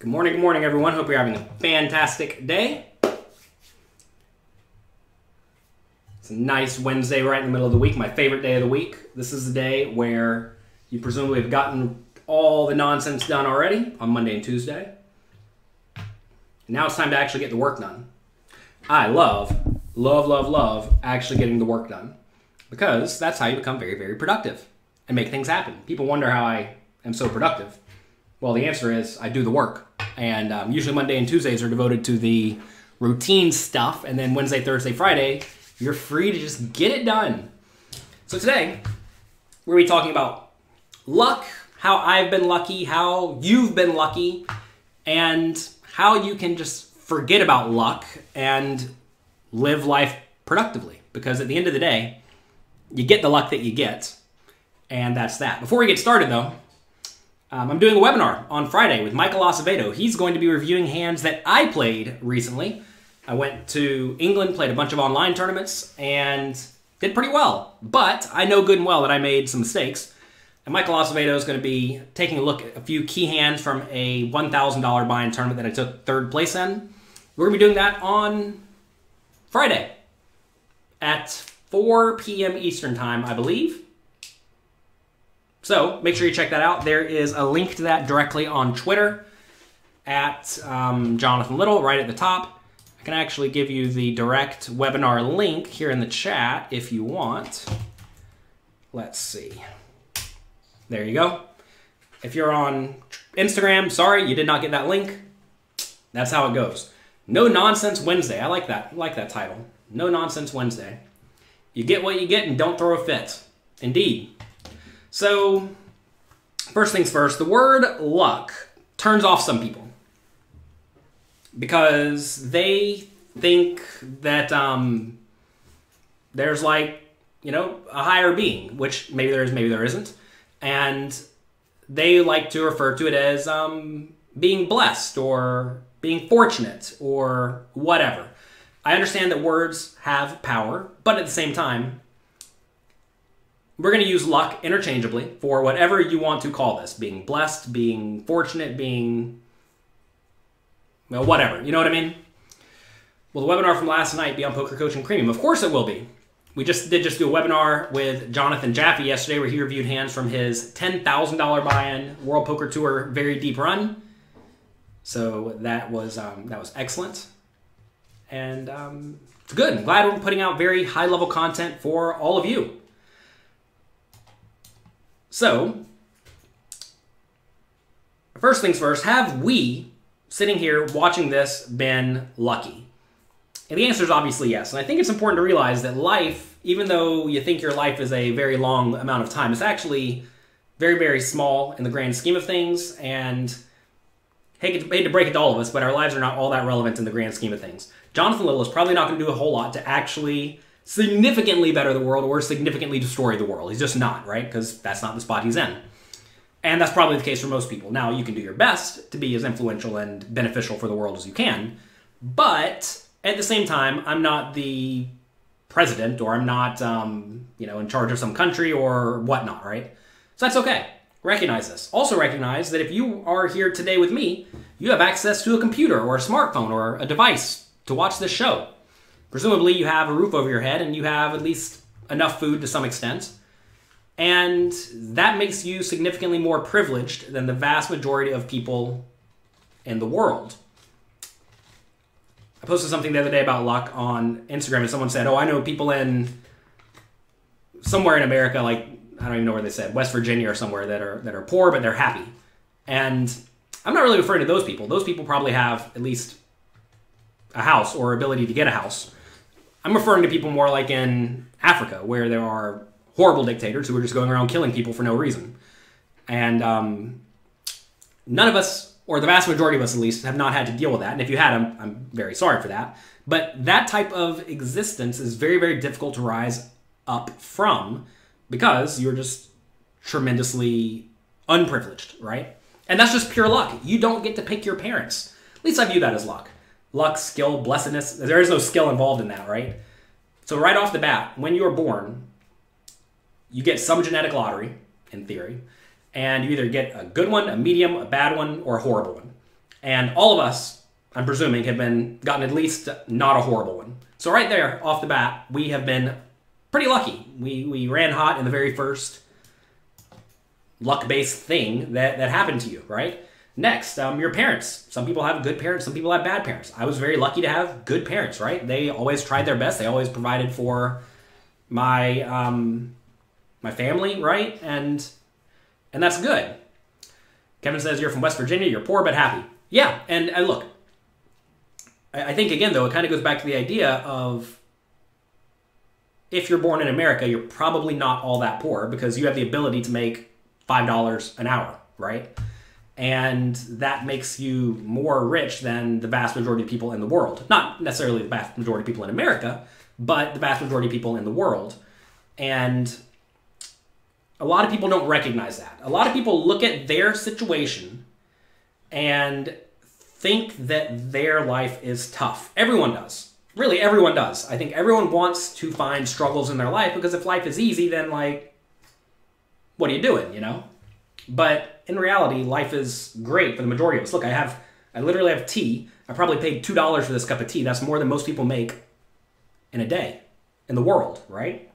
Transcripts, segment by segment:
Good morning, everyone. Hope you're having a fantastic day. It's a nice Wednesday right in the middle of the week, my favorite day of the week. This is the day where you presumably have gotten all the nonsense done already on Monday and Tuesday. And now it's time to actually get the work done. I love actually getting the work done because that's how you become very, very productive and make things happen. People wonder how I am so productive. Well, the answer is I do the work. And usually Monday and Tuesdays are devoted to the routine stuff. And then Wednesday, Thursday, Friday, you're free to just get it done. So today, we're going to be talking about luck, how I've been lucky, how you've been lucky, and how you can just forget about luck and live life productively. Because at the end of the day, you get the luck that you get. And that's that. Before we get started, though, I'm doing a webinar on Friday with Michael Acevedo. He's going to be reviewing hands that I played recently. I went to England, played a bunch of online tournaments, and did pretty well. But I know good and well that I made some mistakes. And Michael Acevedo is going to be taking a look at a few key hands from a $1,000 buy-in tournament that I took third place in. We're going to be doing that on Friday at 4 p.m. Eastern Time, I believe. So make sure you check that out. There is a link to that directly on Twitter at Jonathan Little right at the top. I can actually give you the direct webinar link here in the chat if you want. Let's see. There you go. If you're on Instagram, sorry, you did not get that link. That's how it goes. No Nonsense Wednesday. I like that. I like that title. No Nonsense Wednesday. You get what you get and don't throw a fit. Indeed. So, first things first, the word luck turns off some people because they think that there's like, you know, a higher being, which maybe there is, maybe there isn't. And they like to refer to it as being blessed or being fortunate or whatever. I understand that words have power, but at the same time, we're going to use luck interchangeably for whatever you want to call this. Being blessed, being fortunate, being, well, whatever. You know what I mean? Will the webinar from last night be on Poker Coaching Premium? Of course it will be. We just do a webinar with Jonathan Jaffe yesterday where he reviewed hands from his $10,000 buy-in World Poker Tour Very Deep Run. So that was excellent. And it's good. I'm glad we're putting out very high-level content for all of you. So, first things first, have we, sitting here watching this, been lucky? And the answer is obviously yes. And I think it's important to realize that life, even though you think your life is a very long amount of time, it's actually very, very small in the grand scheme of things. And hate to break it to all of us, but our lives are not all that relevant in the grand scheme of things. Jonathan Little is probably not going to do a whole lot to actually significantly better the world or significantly destroy the world. He's just not, right? Because that's not the spot he's in. And that's probably the case for most people. Now, you can do your best to be as influential and beneficial for the world as you can. But at the same time, I'm not the president or I'm not, you know, in charge of some country or whatnot, right? So that's okay. Recognize this. Also recognize that if you are here today with me, you have access to a computer or a smartphone or a device to watch this show. Presumably, you have a roof over your head and you have at least enough food to some extent. And that makes you significantly more privileged than the vast majority of people in the world. I posted something the other day about luck on Instagram and someone said, oh, I know people in somewhere in America, like, I don't even know where they said, West Virginia or somewhere that are poor, but they're happy. And I'm not really referring to those people. Those people probably have at least a house or ability to get a house. I'm referring to people more like in Africa, where there are horrible dictators who are just going around killing people for no reason. And none of us, or the vast majority of us at least, have not had to deal with that. And if you had, I'm very sorry for that. But that type of existence is very, very difficult to rise up from because you're just tremendously unprivileged, right? And that's just pure luck. You don't get to pick your parents. At least I view that as luck. Luck, skill, blessedness. There is no skill involved in that, right? So right off the bat, when you are born, you get some genetic lottery, in theory, and you either get a good one, a medium, a bad one, or a horrible one. And all of us, I'm presuming, have gotten at least not a horrible one. So right there, off the bat, we have been pretty lucky. We ran hot in the very first luck-based thing that happened to you, right? Next, your parents. Some people have good parents, some people have bad parents. I was very lucky to have good parents, right? They always tried their best. They always provided for my my family, right? And that's good. Kevin says, you're from West Virginia, you're poor but happy. Yeah, and look, I think, again, though, it kind of goes back to the idea of if you're born in America, you're probably not all that poor because you have the ability to make $5 an hour, right? And that makes you more rich than the vast majority of people in the world. Not necessarily the vast majority of people in America, but the vast majority of people in the world. And a lot of people don't recognize that. A lot of people look at their situation and think that their life is tough. Everyone does. Really, everyone does. I think everyone wants to find struggles in their life because if life is easy, then, like, what are you doing, you know? But in reality, life is great for the majority of us. Look, I literally have tea. I probably paid $2 for this cup of tea. That's more than most people make in a day in the world, right?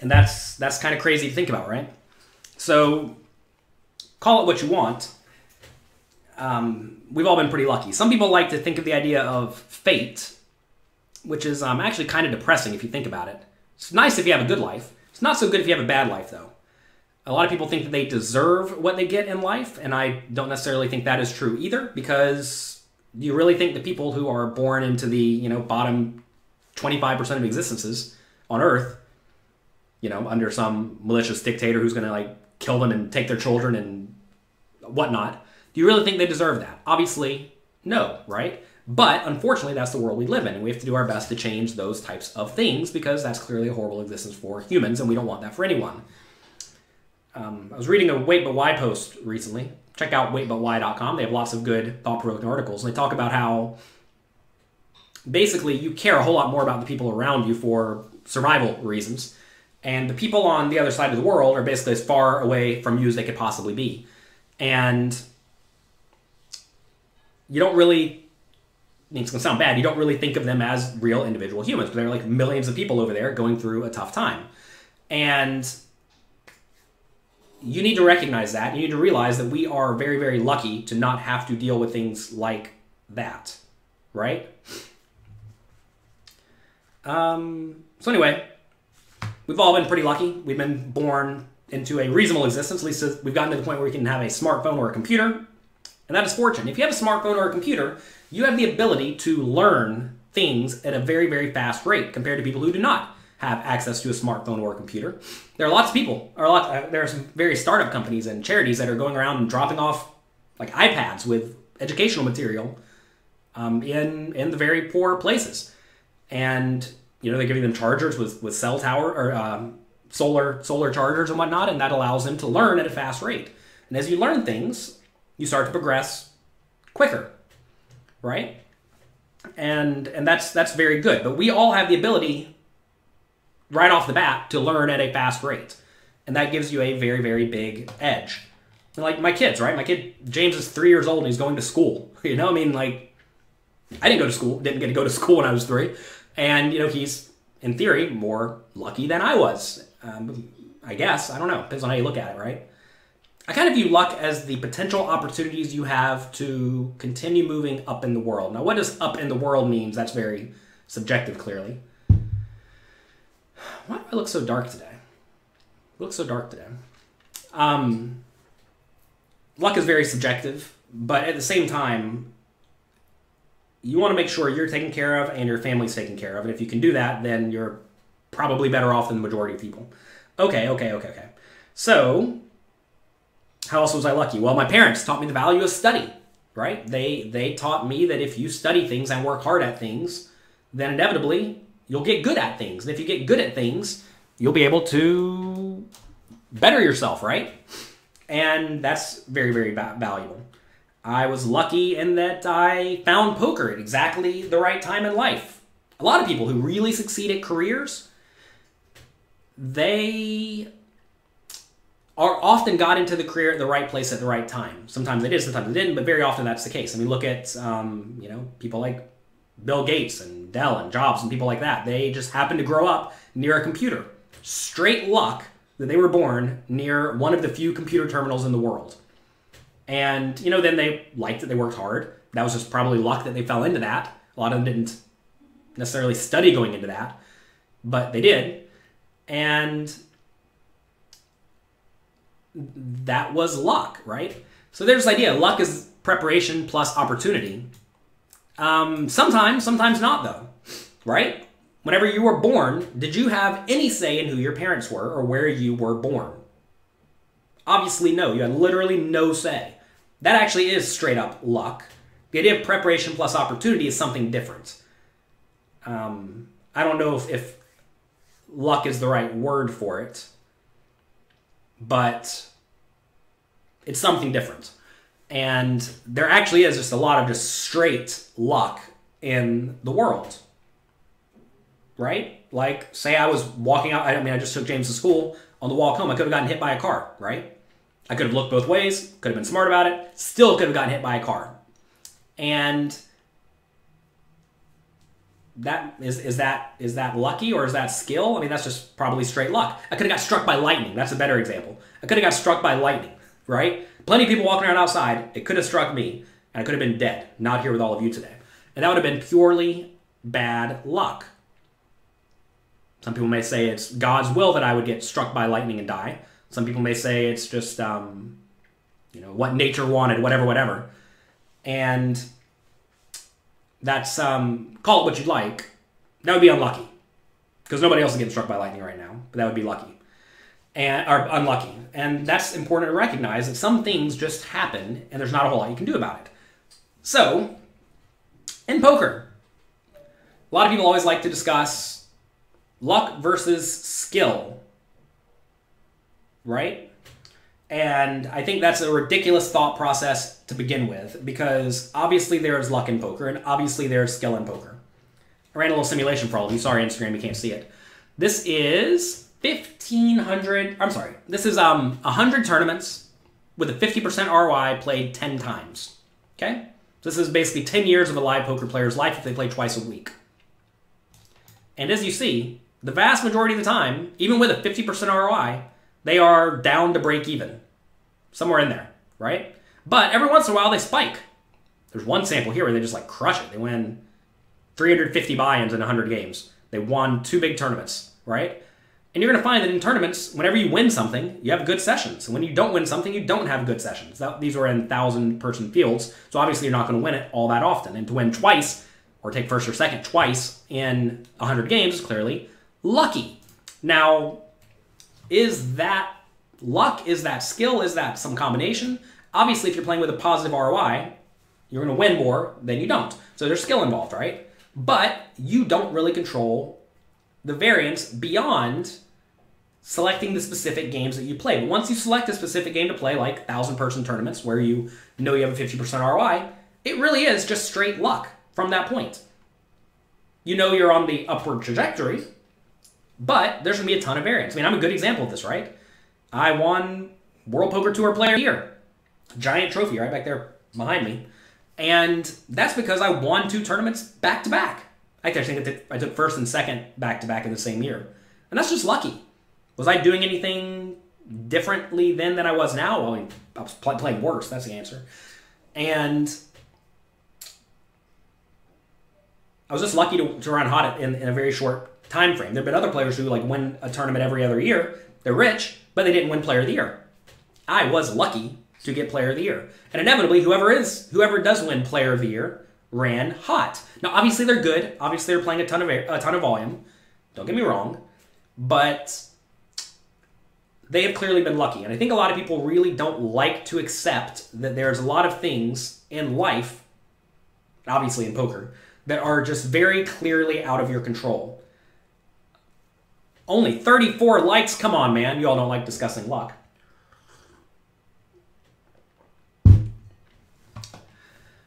And that's kind of crazy to think about, right? So call it what you want. We've all been pretty lucky. Some people like to think of the idea of fate, which is actually kind of depressing if you think about it. It's nice if you have a good life. It's not so good if you have a bad life, though. A lot of people think that they deserve what they get in life, and I don't necessarily think that is true either, because do you really think the people who are born into the, you know, bottom 25% of existences on Earth, you know, under some malicious dictator who's going to, like, kill them and take their children and whatnot. Do you really think they deserve that? Obviously, no, right? But unfortunately, that's the world we live in, and we have to do our best to change those types of things because that's clearly a horrible existence for humans, and we don't want that for anyone. I was reading a Wait But Why post recently. Check out waitbutwhy.com. They have lots of good, thought-provoking articles, and they talk about how basically you care a whole lot more about the people around you for survival reasons. And the people on the other side of the world are basically as far away from you as they could possibly be. And you don't really, I mean, it's going to sound bad, you don't really think of them as real individual humans, but there are like millions of people over there going through a tough time. And you need to recognize that. You need to realize that we are very, very lucky to not have to deal with things like that, right? So anyway, we've all been pretty lucky. We've been born into a reasonable existence. At least we've gotten to the point where we can have a smartphone or a computer. And that is fortune. If you have a smartphone or a computer, you have the ability to learn things at a very, very fast rate compared to people who do not have access to a smartphone or a computer. There are lots of people, or there are some various startup companies and charities that are going around and dropping off like iPads with educational material in the very poor places. And you know, they're giving them chargers with cell tower or solar chargers and whatnot, and that allows them to learn at a fast rate. And as you learn things, you start to progress quicker, right? And that's very good. But we all have the ability right off the bat to learn at a fast rate. And that gives you a very, very big edge. And like my kids, right? My kid, James, is 3 years old and he's going to school. You know, I mean, like, I didn't go to school, didn't get to go to school when I was 3. And, you know, he's, in theory, more lucky than I was. I guess. I don't know. Depends on how you look at it, right? I kind of view luck as the potential opportunities you have to continue moving up in the world. Now, what does up in the world means? That's very subjective, clearly. Why do I look so dark today? I look so dark today. Luck is very subjective, but at the same time, you want to make sure you're taken care of and your family's taken care of. And if you can do that, then you're probably better off than the majority of people. Okay. So how else was I lucky? Well, my parents taught me the value of study, right? They taught me that if you study things and work hard at things, then inevitably you'll get good at things. And if you get good at things, you'll be able to better yourself, right? And that's very, very valuable. I was lucky in that I found poker at exactly the right time in life. A lot of people who really succeed at careers, they often got into the career at the right place at the right time. Sometimes they did, sometimes they didn't, but very often that's the case. I mean, look at you know, people like Bill Gates and Dell and Jobs and people like that. They just happened to grow up near a computer. Straight luck that they were born near one of the few computer terminals in the world. And, you know, then they liked it. They worked hard. That was just probably luck that they fell into that. A lot of them didn't necessarily study going into that, but they did. And that was luck, right? So there's this idea. Luck is preparation plus opportunity. Sometimes not, though, right? Whenever you were born, did you have any say in who your parents were or where you were born? Obviously, no. You had literally no say. That actually is straight up luck. The idea of preparation plus opportunity is something different. I don't know if luck is the right word for it, but it's something different. And there actually is just a lot of just straight luck in the world. Right? Like, say I was walking out. I mean, I just took James to school. On the walk home, I could have gotten hit by a car, right? I could have looked both ways. Could have been smart about it. Still could have gotten hit by a car. And that is that lucky or is that skill? I mean, that's just probably straight luck. I could have got struck by lightning. That's a better example. I could have got struck by lightning, right? Plenty of people walking around outside. It could have struck me, and I could have been dead. Not here with all of you today. And that would have been purely bad luck. Some people may say it's God's will that I would get struck by lightning and die. Some people may say it's just, you know, what nature wanted, whatever, whatever. And that's, call it what you'd like. That would be unlucky. Because nobody else is getting struck by lightning right now. But that would be lucky. Or unlucky. And that's important to recognize that some things just happen and there's not a whole lot you can do about it. So, in poker, a lot of people always like to discuss luck versus skill, right? And I think that's a ridiculous thought process to begin with, because obviously there is luck in poker, and obviously there is skill in poker. I ran a little simulation for all of you. Sorry, Instagram, you can't see it. This is 1,500, I'm sorry. This is 100 tournaments with a 50% ROI played 10 times, okay? So this is basically 10 years of a live poker player's life if they play twice a week. And as you see, the vast majority of the time, even with a 50% ROI, they are down to break even. Somewhere in there, right? But every once in a while, they spike. There's one sample here where they just like crush it. They win 350 buy-ins in 100 games. They won 2 big tournaments, right? And you're going to find that in tournaments, whenever you win something, you have good sessions. And when you don't win something, you don't have good sessions. These were in 1,000-person fields, so obviously you're not going to win it all that often. And to win twice, or take first or second twice in 100 games, clearly lucky. Now, is that luck? Is that skill? Is that some combination? Obviously, if you're playing with a positive ROI, you're going to win more than you don't. So there's skill involved, right? But you don't really control the variance beyond selecting the specific games that you play. But once you select a specific game to play, like 1,000-person tournaments where you know you have a 50% ROI, it really is just straight luck. From that point, you know you're on the upward trajectory, but there's going to be a ton of variance. I mean, I'm a good example of this, right? I won World Poker Tour Player of the Year. Giant trophy right back there behind me. And that's because I won 2 tournaments back-to-back. Actually, I think I took first and second back-to-back in the same year. And that's just lucky. Was I doing anything differently then than I was now? Well, I mean, I was playing worse. That's the answer. And I was just lucky to run hot in a very short time frame. There have been other players who like win a tournament every other year. They're rich, but they didn't win Player of the Year. I was lucky to get Player of the Year. And inevitably, whoever does win Player of the Year ran hot. Now, obviously, they're good. Obviously, they're playing a ton of volume. Don't get me wrong. But they have clearly been lucky. And I think a lot of people really don't like to accept that there's a lot of things in life, obviously in poker, that are just very clearly out of your control. Only 34 likes. Come on, man. You all don't like discussing luck.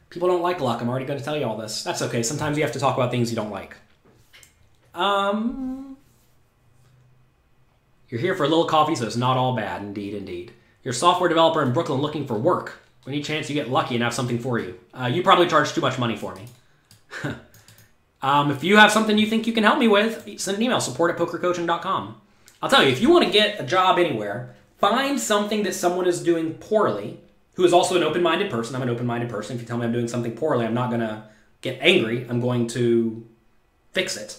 People don't like luck. I'm already going to tell you all this. That's okay. Sometimes you have to talk about things you don't like. You're here for a little coffee, so it's not all bad. Indeed, indeed. You're a software developer in Brooklyn looking for work. Any chance you get lucky and have something for you? You probably charge too much money for me. If you have something you think you can help me with, send an email, support@pokercoaching.com. I'll tell you, if you want to get a job anywhere, find something that someone is doing poorly, who is also an open-minded person. I'm an open-minded person. If you tell me I'm doing something poorly, I'm not going to get angry. I'm going to fix it.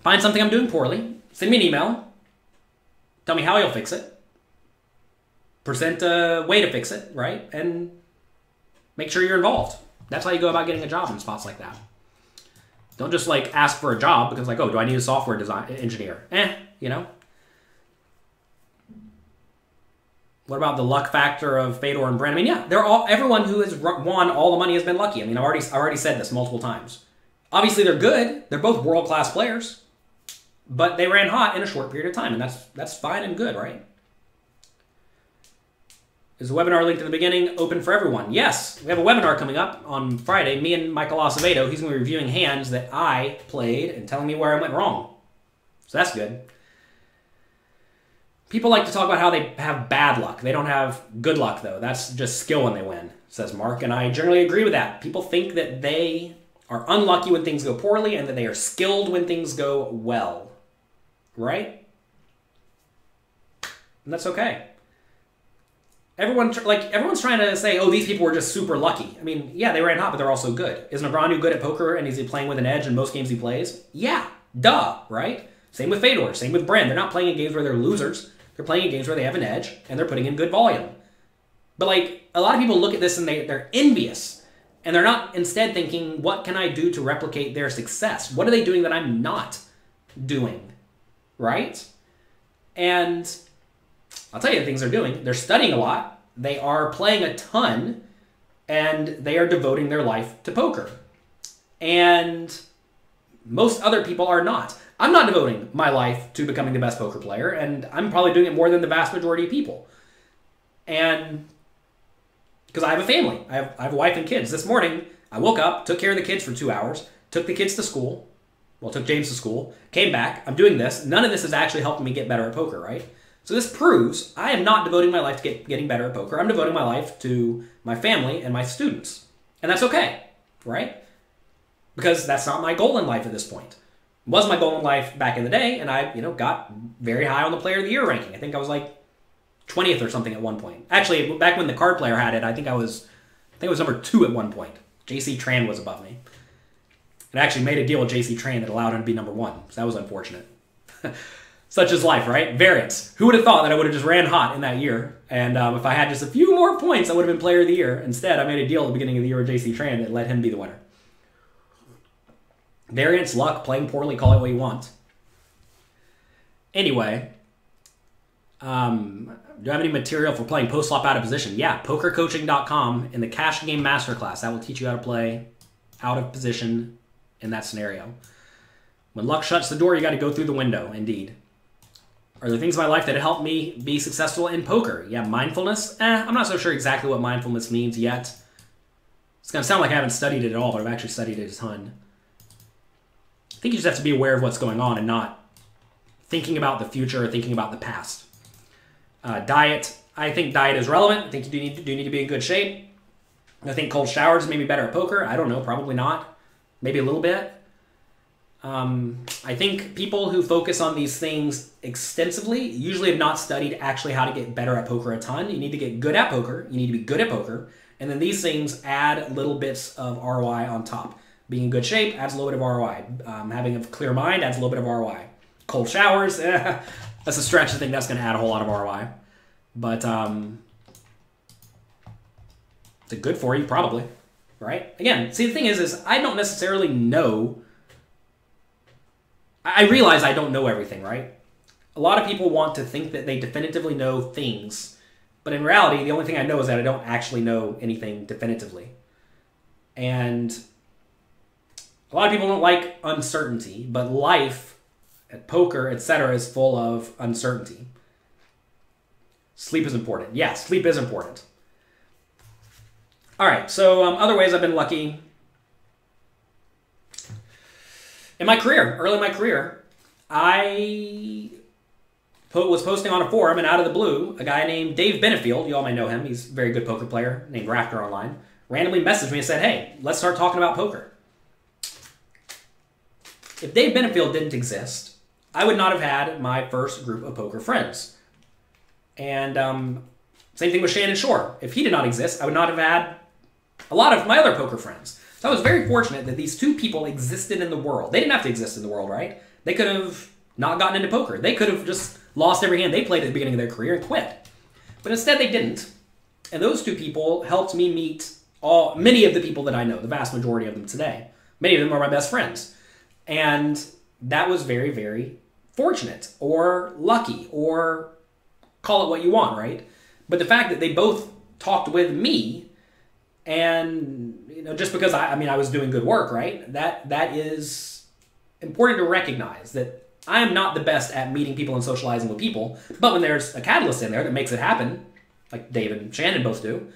Find something I'm doing poorly. Send me an email. Tell me how you'll fix it. Present a way to fix it, right? And make sure you're involved. That's how you go about getting a job in spots like that. Don't just like ask for a job because like, oh, do I need a software design engineer? You know? What about the luck factor of Fedor and Bren? I mean, yeah, they're all, everyone who has won all the money has been lucky. I mean, I've already said this multiple times. Obviously, they're good. They're both world-class players, but they ran hot in a short period of time, and that's fine and good, right? Is the webinar linked in the beginning open for everyone? Yes, we have a webinar coming up on Friday. Me and Michael Acevedo, he's going to be reviewing hands that I played and telling me where I went wrong. So that's good. People like to talk about how they have bad luck. They don't have good luck, though. That's just skill when they win, says Mark, and I generally agree with that. People think that they are unlucky when things go poorly and that they are skilled when things go well, right? And that's okay. Everyone's trying to say, oh, these people were just super lucky. I mean, yeah, they ran hot, but they're also good. Is LeBron good at poker and is he playing with an edge in most games he plays? Yeah, duh, right? Same with Fedor, same with Bren. They're not playing in games where they're losers. They're playing in games where they have an edge and they're putting in good volume. But like a lot of people look at this and they're envious and they're not instead thinking, what can I do to replicate their success? What are they doing that I'm not doing, right? And I'll tell you the things they're doing. They're studying a lot. They are playing a ton. And they are devoting their life to poker. And most other people are not. I'm not devoting my life to becoming the best poker player. And I'm probably doing it more than the vast majority of people. And because I have a family. I have a wife and kids. This morning, I woke up, took care of the kids for 2 hours, took the kids to school. Well, took James to school, came back. I'm doing this. None of this is actually helping me get better at poker, right? So this proves I am not devoting my life to getting better at poker. I'm devoting my life to my family and my students. And that's okay, right? Because that's not my goal in life at this point. It was my goal in life back in the day, and I got very high on the Player of the Year ranking. I think I was like 20th or something at one point. Actually, back when the card player had it, I think I was number 2 at one point. J.C. Tran was above me. And I actually made a deal with J.C. Tran that allowed him to be number 1. So that was unfortunate. Such is life, right? Variance. Who would have thought that I would have just ran hot in that year? And if I had just a few more points, I would have been Player of the Year. Instead, I made a deal at the beginning of the year with J.C. Tran that let him be the winner. Variance, luck, playing poorly, call it what you want. Anyway, do I have any material for playing post-flop out of position? Yeah, PokerCoaching.com in the Cash Game Masterclass. That will teach you how to play out of position in that scenario. When luck shuts the door, you got to go through the window, indeed. Are there things in my life that help me be successful in poker? Yeah, mindfulness. I'm not so sure exactly what mindfulness means yet. It's going to sound like I haven't studied it at all, but I've actually studied it a ton. I think you just have to be aware of what's going on and not thinking about the future or thinking about the past. Diet. I think diet is relevant. I think you do need to be in good shape. I think cold showers may be better at poker. I don't know. Probably not. Maybe a little bit. I think people who focus on these things extensively usually have not studied actually how to get better at poker a ton. You need to get good at poker. You need to be good at poker. And then these things add little bits of ROI on top. Being in good shape adds a little bit of ROI. Having a clear mind adds a little bit of ROI. Cold showers, that's a stretch to think that's going to add a whole lot of ROI. But it's good for you probably, right? Again, see, the thing is I don't necessarily know. I realize I don't know everything, right? A lot of people want to think that they definitively know things, but in reality, the only thing I know is that I don't actually know anything definitively. And a lot of people don't like uncertainty, but life at poker, etc., is full of uncertainty. Sleep is important. Yeah, sleep is important. All right, so other ways I've been lucky. In my career, early in my career, I was posting on a forum, and out of the blue, a guy named Dave Benefield, you all may know him, he's a very good poker player, named Rafter Online, randomly messaged me and said, hey, let's start talking about poker. If Dave Benefield didn't exist, I would not have had my first group of poker friends. And same thing with Shannon Shore. If he did not exist, I would not have had a lot of my other poker friends. So I was very fortunate that these two people existed in the world. They didn't have to exist in the world, right? They could have not gotten into poker. They could have just lost every hand they played at the beginning of their career and quit. But instead they didn't. And those two people helped me meet many of the people that I know, the vast majority of them today. Many of them are my best friends. And that was very, very fortunate or lucky or call it what you want, right? But the fact that they both talked with me and, you know, just because I was doing good work, right? That is important to recognize that I am not the best at meeting people and socializing with people, but when there's a catalyst in there that makes it happen, like Dave and Shannon both do,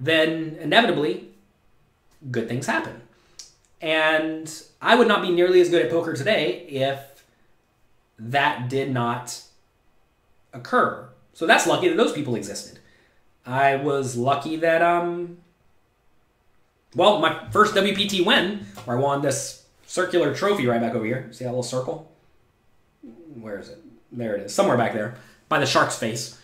then inevitably good things happen. And I would not be nearly as good at poker today if that did not occur. So that's lucky that those people existed. I was lucky that, well, my first WPT win, where I won this circular trophy right back over here. See that little circle? Where is it? There it is. Somewhere back there by the shark's face.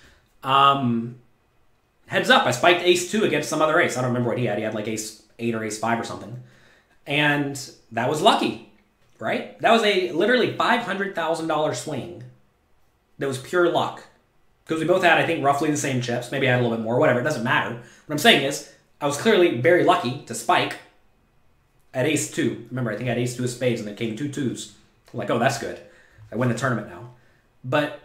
Heads up, I spiked ace two against some other ace. I don't remember what he had. He had like ace eight or ace five or something. And that was lucky, right? That was a literally $500,000 swing. That was pure luck. Because we both had, I think, roughly the same chips. Maybe I had a little bit more, whatever. It doesn't matter. What I'm saying is I was clearly very lucky to spike at ace two. Remember, I think I had ace two of spades and then came two twos. I'm like, oh, that's good. I win the tournament now. But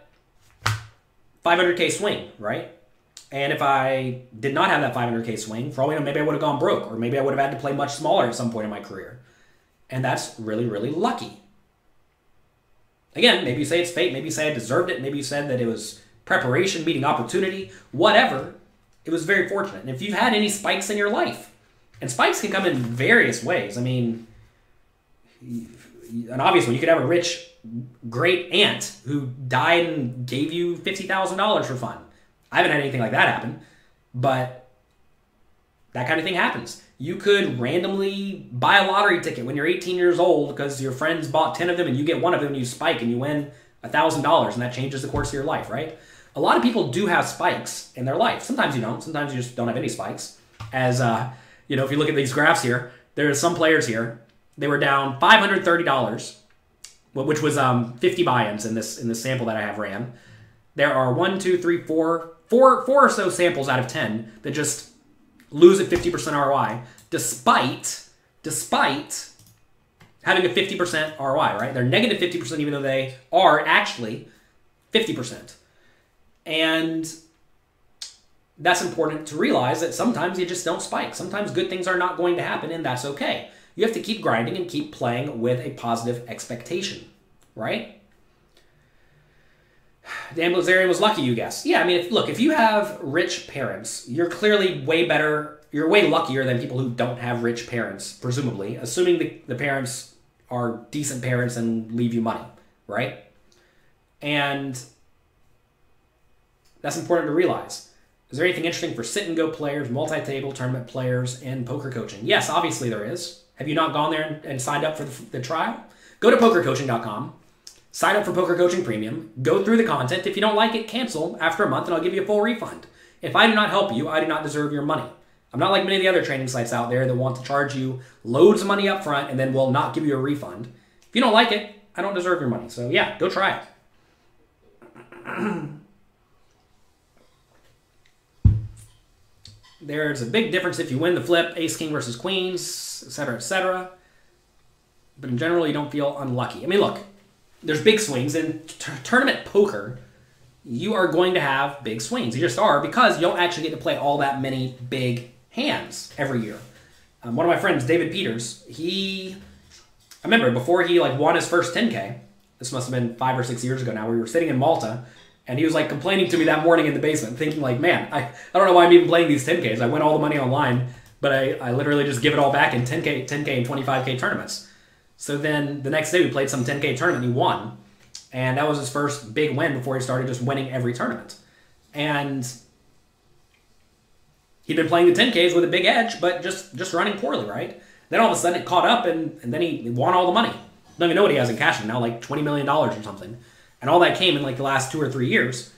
500K swing, right? And if I did not have that 500K swing, for all we know, maybe I would have gone broke, or maybe I would have had to play much smaller at some point in my career. And that's really, really lucky. Again, maybe you say it's fate, maybe you say I deserved it, maybe you said that it was preparation, meeting opportunity, whatever. It was very fortunate. And if you've had any spikes in your life, and spikes can come in various ways. I mean, an obvious one, you could have a rich, great aunt who died and gave you $50,000 for fun. I haven't had anything like that happen, but that kind of thing happens. You could randomly buy a lottery ticket when you're 18 years old because your friends bought 10 of them and you get one of them and you spike and you win $1,000 and that changes the course of your life, right? A lot of people do have spikes in their life. Sometimes you don't. Sometimes you just don't have any spikes. As, you know, if you look at these graphs here, there are some players here. They were down $530, which was 50 buy-ins in this sample that I have ran. There are four or so samples out of 10 that just lose at 50% ROI, despite having a 50% ROI, right? They're negative 50% even though they are actually 50%. And that's important to realize that sometimes you just don't spike. Sometimes good things are not going to happen, and that's okay. You have to keep grinding and keep playing with a positive expectation, right? Dan Bilzerian was lucky, you guessed. Yeah, I mean, if you have rich parents, you're clearly way better, you're way luckier than people who don't have rich parents, presumably, assuming the parents are decent parents and leave you money, right? And that's important to realize. Is there anything interesting for sit-and-go players, multi-table tournament players, and poker coaching? Yes, obviously there is. Have you not gone there and signed up for the trial? Go to PokerCoaching.com. Sign up for Poker Coaching Premium, go through the content. If you don't like it, cancel after a month and I'll give you a full refund. If I do not help you, I do not deserve your money. I'm not like many of the other training sites out there that want to charge you loads of money up front and then will not give you a refund. If you don't like it, I don't deserve your money. So yeah, go try it. There's a big difference if you win the flip, ace, king versus queens, etc., etc. But in general, you don't feel unlucky. I mean, look. There's big swings. In tournament poker, you are going to have big swings. You just are, because you don't actually get to play all that many big hands every year. One of my friends, David Peters, I remember before he won his first 10K, this must have been 5 or 6 years ago now, we were sitting in Malta, and he was complaining to me that morning in the basement, thinking man, I don't know why I'm even playing these 10Ks. I win all the money online, but I literally just give it all back in 10K and 25K tournaments. So then the next day we played some 10K tournament and he won. tournaments. And that was his first big win before he started just winning every tournament. And he'd been playing the 10Ks with a big edge, but just running poorly, right? Then all of a sudden it caught up, and then he won all the money. Don't even know what he has in cash now, like $20 million or something. And all that came in like the last 2 or 3 years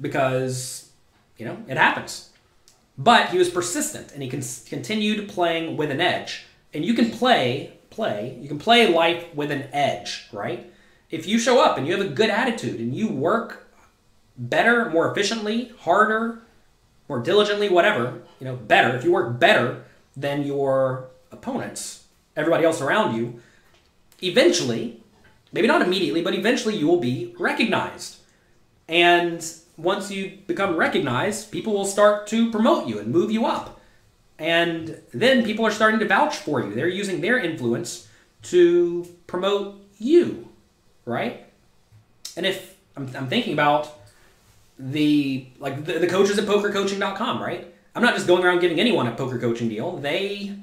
because, you know, it happens. But he was persistent, and he continued playing with an edge. And you can play life with an edge, right? If you show up and you have a good attitude and you work better, more efficiently, harder, more diligently, whatever, you know, better. If you work better than your opponents, everybody else around you, eventually, maybe not immediately, but eventually you will be recognized. And once you become recognized, people will start to promote you and move you up. And then people are starting to vouch for you. They're using their influence to promote you, right? And if I'm thinking about the coaches at PokerCoaching.com, right? I'm not just going around giving anyone a poker coaching deal. They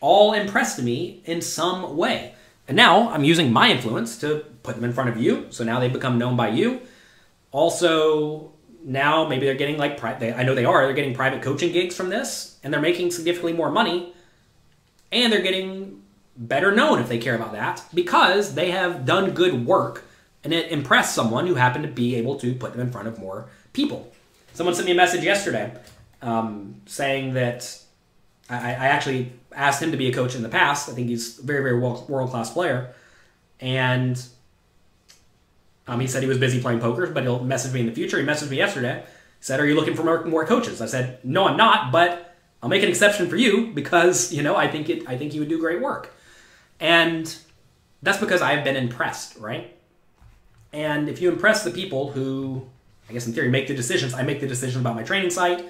all impressed me in some way. And now I'm using my influence to put them in front of you. So now they become known by you. Also, now maybe they're getting like, I know they are, they're getting private coaching gigs from this, and they're making significantly more money, and they're getting better known if they care about that because they have done good work and it impressed someone who happened to be able to put them in front of more people. Someone sent me a message yesterday saying that I actually asked him to be a coach in the past. I think he's a very, very world-class player. And he said he was busy playing poker, but he'll message me in the future. He messaged me yesterday. He said, "Are you looking for more coaches?" I said, "No, I'm not, but I'll make an exception for you because, you know, I think you would do great work." And that's because I've been impressed, right? And if you impress the people who, I guess in theory, make the decisions, I make the decision about my training site,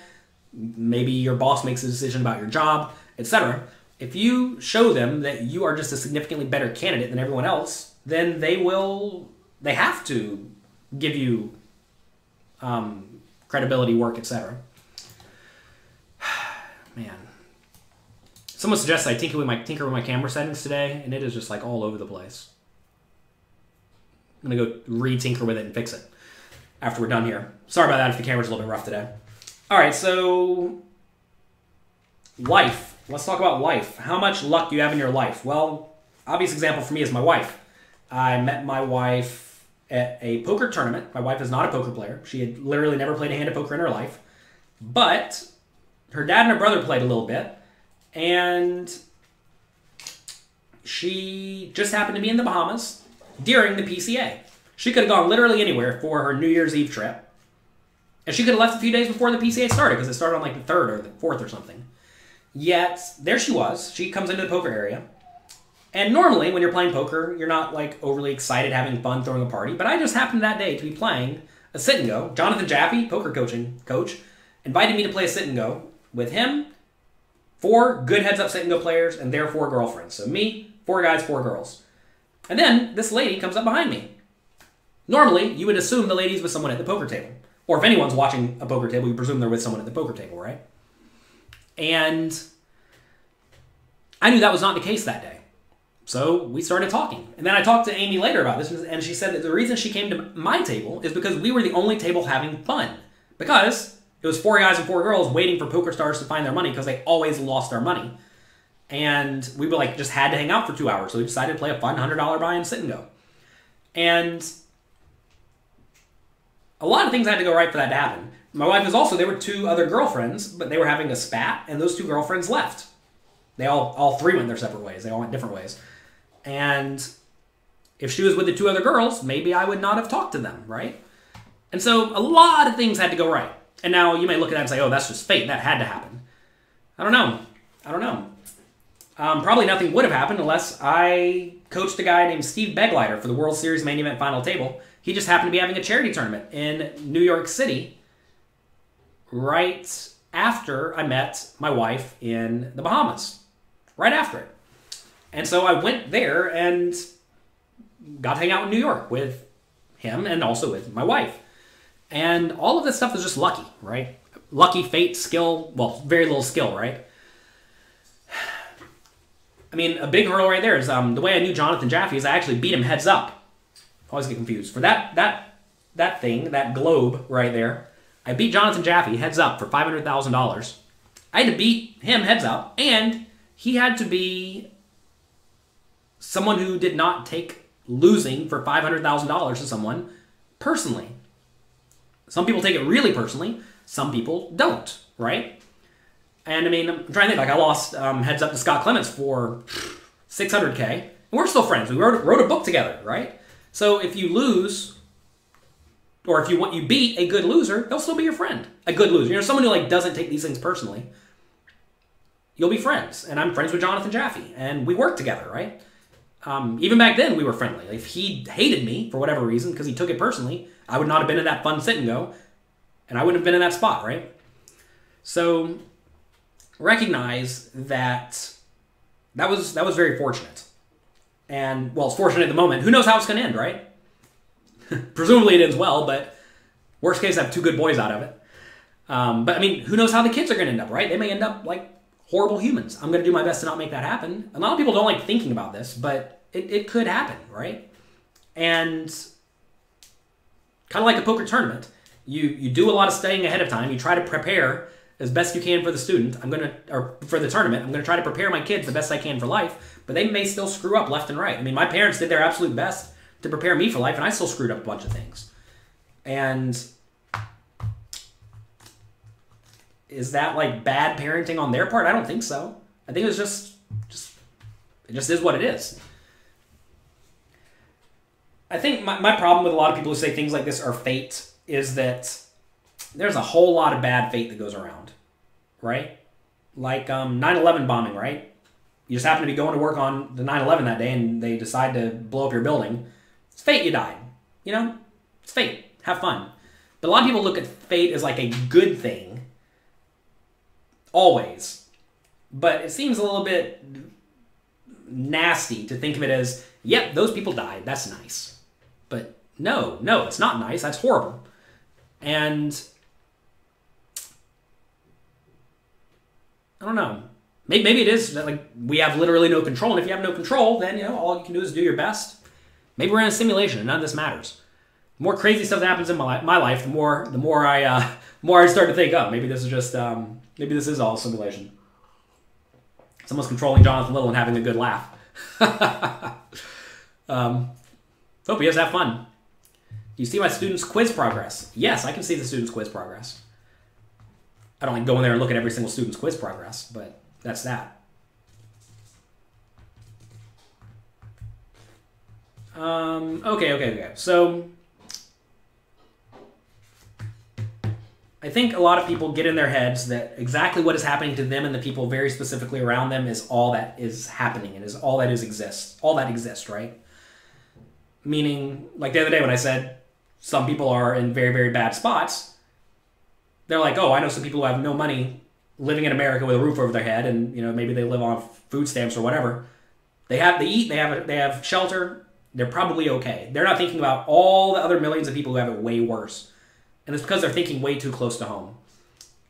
maybe your boss makes a decision about your job, etc. If you show them that you are just a significantly better candidate than everyone else, then they have to give you credibility, work, etc. Man. Someone suggests I tinker with my camera settings today, and it is just like all over the place. I'm going to go re-tinker with it and fix it after we're done here. Sorry about that if the camera's a little bit rough today. All right, so life. Let's talk about life. How much luck do you have in your life? Well, obvious example for me is my wife. I met my wife at a poker tournament. My wife is not a poker player. She had literally never played a hand of poker in her life. But her dad and her brother played a little bit. And she just happened to be in the Bahamas during the PCA. She could have gone literally anywhere for her New Year's Eve trip. And she could have left a few days before the PCA started because it started on like the 3rd or the 4th or something. Yet, there she was. She comes into the poker area. And normally, when you're playing poker, you're not like overly excited, having fun, throwing a party. But I just happened that day to be playing a sit-and-go. Jonathan Jaffe, poker coaching coach, invited me to play a sit-and-go with him, 4 good heads-up sit-and-go players, and their 4 girlfriends. So me, 4 guys, 4 girls. And then this lady comes up behind me. Normally, you would assume the lady's with someone at the poker table. Or if anyone's watching a poker table, you presume they're with someone at the poker table, right? And I knew that was not the case that day. So we started talking. And then I talked to Amy later about this, and she said that the reason she came to my table is because we were the only table having fun. Because it was 4 guys and 4 girls waiting for PokerStars to find their money because they always lost their money. And we were like, just had to hang out for 2 hours. So we decided to play a fun $100 buy-in sit-and-go. And a lot of things had to go right for that to happen. My wife is also, there were 2 other girlfriends, but they were having a spat, and those 2 girlfriends left. They all 3 went their separate ways. They all went different ways. And if she was with the 2 other girls, maybe I would not have talked to them, right? And so a lot of things had to go right. And now you may look at that and say, oh, that's just fate. That had to happen. I don't know. Probably nothing would have happened unless I coached a guy named Steve Begleiter for the World Series main event final table. He just happened to be having a charity tournament in New York City right after I met my wife in the Bahamas, right after it. And so I went there and got to hang out in New York with him and also with my wife. And all of this stuff is just lucky, right? Lucky, fate, skill, well, very little skill, right? I mean, a big hurdle right there is the way I knew Jonathan Jaffe is I actually beat him heads up. Always get confused. For that thing, that globe right there, I beat Jonathan Jaffe heads up for $500,000. I had to beat him heads up, and he had to be someone who did not take losing for $500,000 to someone personally. Some people take it really personally. Some people don't, right? And I mean, I'm trying to think. Like I lost heads up to Scott Clements for $600K. And we're still friends. We wrote a book together, right? So if you lose, or if you beat a good loser, they'll still be your friend. A good loser, you know, someone who like doesn't take these things personally. You'll be friends, and I'm friends with Jonathan Jaffe, and we work together, right? Even back then, we were friendly. If he hated me for whatever reason because he took it personally, I would not have been in that fun sit and go, and I wouldn't have been in that spot, right? So recognize that that was very fortunate, and well, it's fortunate at the moment. Who knows how it's going to end, right? Presumably it ends well, but worst case, I have two good boys out of it. But I mean, who knows how the kids are going to end up, right? They may end up like horrible humans. I'm going to do my best to not make that happen. A lot of people don't like thinking about this, but it could happen, right? And kind of like a poker tournament, you do a lot of studying ahead of time. You try to prepare as best you can for the student. Or for the tournament. I'm going to try to prepare my kids the best I can for life, but they may still screw up left and right. I mean, my parents did their absolute best to prepare me for life, and I still screwed up a bunch of things. And is that like bad parenting on their part? I don't think so. I think it was just is what it is. I think my problem with a lot of people who say things like this are fate is that there's a whole lot of bad fate that goes around, right? Like 9/11 bombing, right? You just happen to be going to work on the 9/11 that day, and they decide to blow up your building. It's fate you died. You know? It's fate. Have fun. But a lot of people look at fate as like a good thing. Always. But it seems a little bit nasty to think of it as, yep, those people died. That's nice. But no, it's not nice. That's horrible. And I don't know. Maybe it is that like we have literally no control, and if you have no control, then you know all you can do is do your best. Maybe we're in a simulation, and none of this matters. The more crazy stuff that happens in my life, the more I start to think, oh, maybe this is just all simulation. Someone's controlling Jonathan Little and having a good laugh. Hope you guys have fun. Do you see my students' quiz progress? Yes, I can see the students' quiz progress. I don't like go in there and look at every single student's quiz progress, but that's that. Okay. So I think a lot of people get in their heads that exactly what is happening to them and the people very specifically around them is all that is happening and is all that exists. All that exists, right? Meaning, like the other day when I said some people are in very, very bad spots, they're like, oh, I know some people who have no money living in America with a roof over their head, and you know maybe they live on food stamps or whatever. They eat, they have shelter, they're probably okay. They're not thinking about all the other millions of people who have it way worse. And it's because they're thinking way too close to home.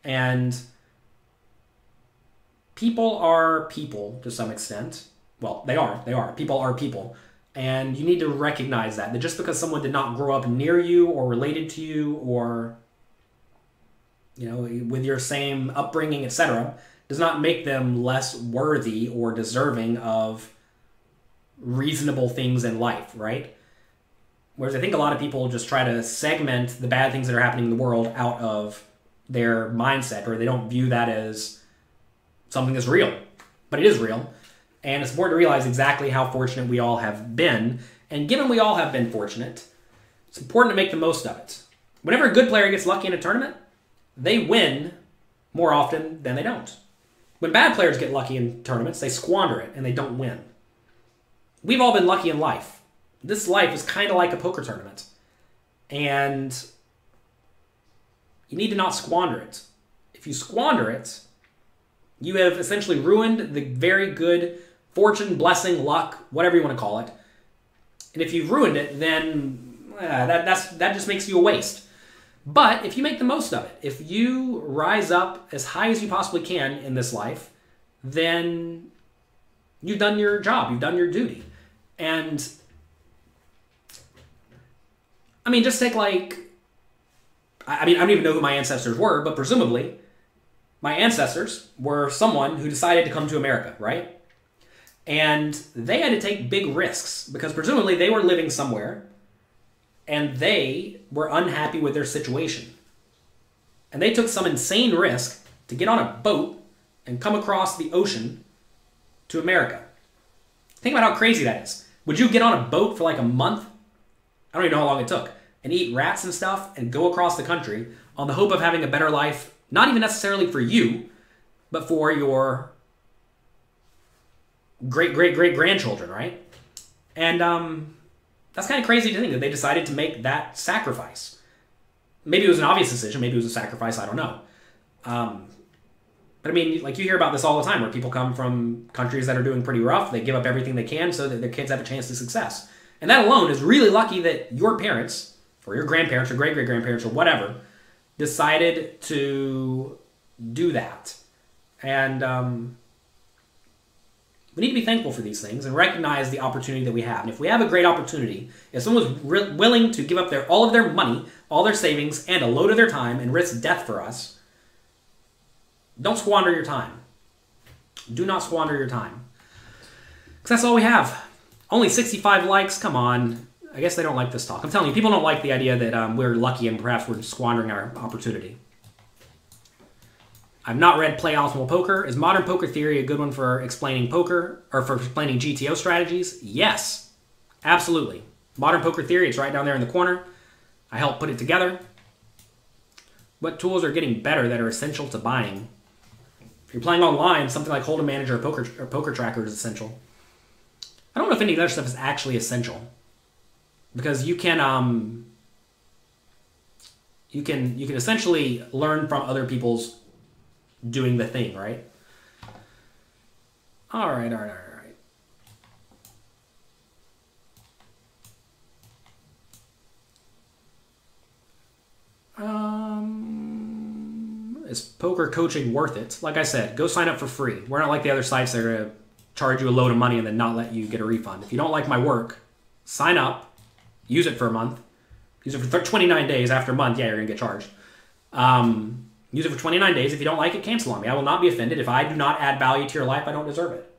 And people are people to some extent. Well, they are. People are people. And you need to recognize that just because someone did not grow up near you or related to you or you know, with your same upbringing, etc., does not make them less worthy or deserving of reasonable things in life, right? Whereas I think a lot of people just try to segment the bad things that are happening in the world out of their mindset, or they don't view that as something that's real, but it is real. And it's important to realize exactly how fortunate we all have been. And given we all have been fortunate, it's important to make the most of it. Whenever a good player gets lucky in a tournament, they win more often than they don't. When bad players get lucky in tournaments, they squander it and they don't win. We've all been lucky in life. This life is kind of like a poker tournament. And you need to not squander it. If you squander it, you have essentially ruined the very good fortune, blessing, luck, whatever you want to call it. And if you've ruined it, then that just makes you a waste. But if you make the most of it, if you rise up as high as you possibly can in this life, then you've done your job, you've done your duty. And I mean, just take like, I don't even know who my ancestors were, but presumably my ancestors were someone who decided to come to America, right? And they had to take big risks because presumably they were living somewhere and they were unhappy with their situation. And they took some insane risk to get on a boat and come across the ocean to America. Think about how crazy that is. Would you get on a boat for like a month? I don't even know how long it took, and eat rats and stuff and go across the country on the hope of having a better life, not even necessarily for you, but for your great-great-great-grandchildren, right? And that's kind of crazy to think that they decided to make that sacrifice. Maybe it was an obvious decision. Maybe it was a sacrifice. I don't know. But I mean, like you hear about this all the time where people come from countries that are doing pretty rough. They give up everything they can so that their kids have a chance to success. And that alone is really lucky that your parents or your grandparents or great-great-grandparents or whatever decided to do that. And we need to be thankful for these things and recognize the opportunity that we have. And if we have a great opportunity, if someone was willing to give up all of their money, all their savings, and a load of their time and risk death for us, don't squander your time. Do not squander your time. Because that's all we have. Only 65 likes? Come on. I guess they don't like this talk. I'm telling you, people don't like the idea that we're lucky and perhaps we're squandering our opportunity. I've not read Play Optimal Poker. Is Modern Poker Theory a good one for explaining poker or for explaining GTO strategies? Yes, absolutely. Modern Poker Theory, it's right down there in the corner. I helped put it together. What tools are getting better that are essential to buying? If you're playing online, something like Hold'em Manager or Poker Tracker is essential. I don't know if any of the other stuff is actually essential, because you can essentially learn from other people's doing the thing, right? All right. Is poker coaching worth it? Like I said, go sign up for free. We're not like the other sites that are gonna charge you a load of money and then not let you get a refund. If you don't like my work, sign up, use it for a month, use it for 29 days. After a month, yeah, you're gonna get charged. Use it for 29 days. If you don't like it, cancel on me. I will not be offended. If I do not add value to your life, I don't deserve it.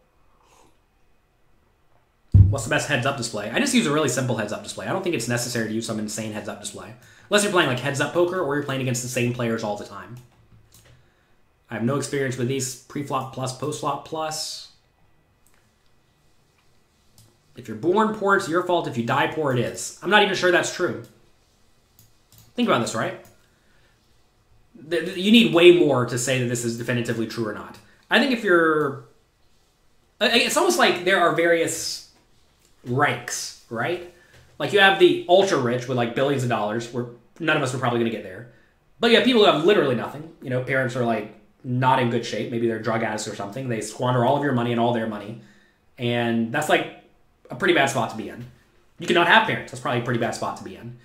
What's the best heads-up display? I just use a really simple heads-up display. I don't think it's necessary to use some insane heads-up display. Unless you're playing like heads-up poker or you're playing against the same players all the time. I have no experience with these. Pre-flop plus, post-flop plus. If you're born poor, it's your fault. If you die poor, it is. I'm not even sure that's true. Think about this, right? You need way more to say that this is definitively true or not. I think if you're... It's almost like there are various ranks, right? Like you have the ultra-rich with like billions of dollars, where none of us are probably going to get there. But you have people who have literally nothing. You know, parents are like not in good shape. Maybe they're drug addicts or something. They squander all of your money and all their money. And that's like a pretty bad spot to be in. You cannot have parents. That's probably a pretty bad spot to be in.